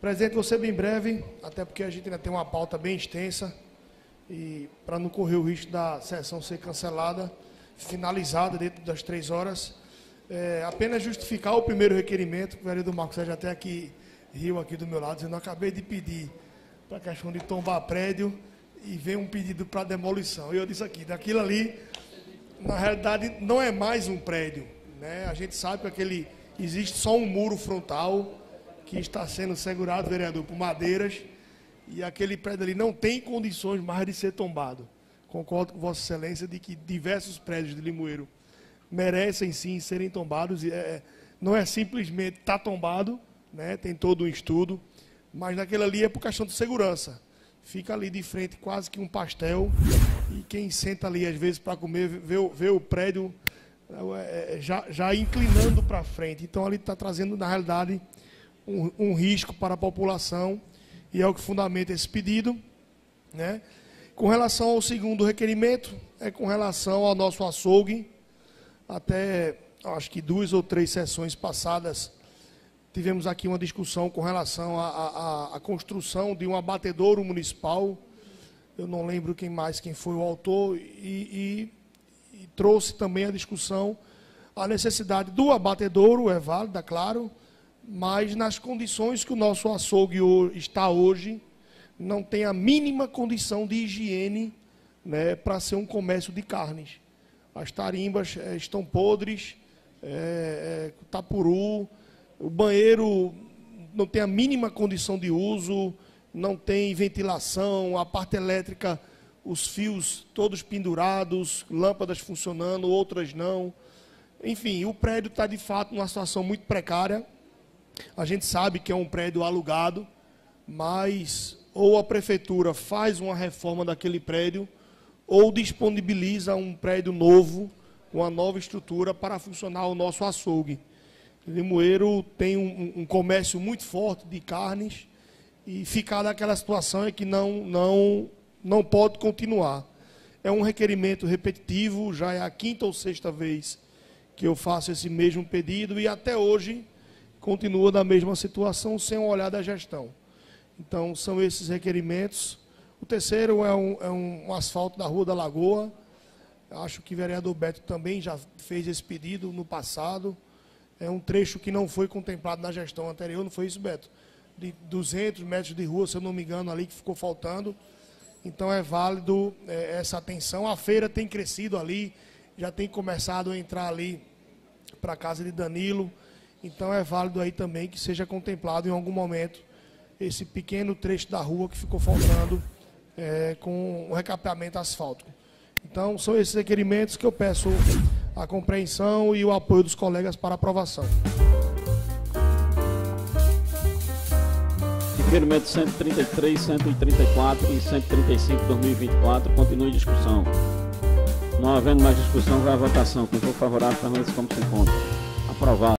Presidente, vou ser bem breve, até porque a gente ainda tem uma pauta bem extensa, e para não correr o risco da sessão ser cancelada, finalizada dentro das 3 horas, apenas justificar o primeiro requerimento, que o vereador Marcos Sérgio até aqui riu aqui do meu lado, dizendo, eu acabei de pedir para a questão de tombar prédio e veio um pedido para demolição. E eu disse aqui, daquilo ali, na realidade, não é mais um prédio, né? A gente sabe que aquele existe só um muro frontal que está sendo segurado, vereador, por madeiras, e aquele prédio ali não tem condições mais de ser tombado. Concordo com Vossa Excelência de que diversos prédios de Limoeiro merecem, sim, serem tombados. Não é simplesmente estar tombado, né? Tem todo um estudo, mas naquele ali é por questão de segurança. Fica ali de frente quase que um pastel, e quem senta ali, às vezes, para comer, vê o prédio já inclinando para frente. Então, ali está trazendo, na realidade, um risco para a população, e é o que fundamenta esse pedido, né? Com relação ao segundo requerimento, é com relação ao nosso açougue. Até, acho que 2 ou 3 sessões passadas, tivemos aqui uma discussão com relação à construção de um abatedouro municipal. Eu não lembro quem foi o autor, e trouxe também a discussão, a necessidade do abatedouro, é válida, claro, mas nas condições que o nosso açougue está hoje, não tem a mínima condição de higiene, né, para ser um comércio de carnes. As tarimbas estão podres, tapuru, o banheiro não tem a mínima condição de uso, não tem ventilação, a parte elétrica, os fios todos pendurados, lâmpadas funcionando, outras não. Enfim, o prédio está, de fato, numa situação muito precária. A gente sabe que é um prédio alugado, mas ou a prefeitura faz uma reforma daquele prédio, ou disponibiliza um prédio novo, com uma nova estrutura para funcionar o nosso açougue. Limoeiro tem um comércio muito forte de carnes, e ficar naquela situação é que não pode continuar. É um requerimento repetitivo, já é a 5ª ou 6ª vez que eu faço esse mesmo pedido, e até hoje continua na mesma situação, sem um olhar da gestão. Então, são esses requerimentos. O terceiro é um asfalto da Rua da Lagoa. Acho que o vereador Beto também já fez esse pedido no passado. É um trecho que não foi contemplado na gestão anterior, não foi isso, Beto? De 200 metros de rua, se eu não me engano, ali que ficou faltando. Então, é válido essa atenção. A feira tem crescido ali, já tem começado a entrar ali para a casa de Danilo. Então, é válido aí também que seja contemplado em algum momento esse pequeno trecho da rua que ficou faltando com o recapeamento asfáltico. Então, são esses requerimentos que eu peço a compreensão e o apoio dos colegas para aprovação. Requerimentos 133, 134 e 135 de 2024 continuam em discussão. Não havendo mais discussão, vai à votação. Quem for favorável, permanece como se encontra. Aprovado.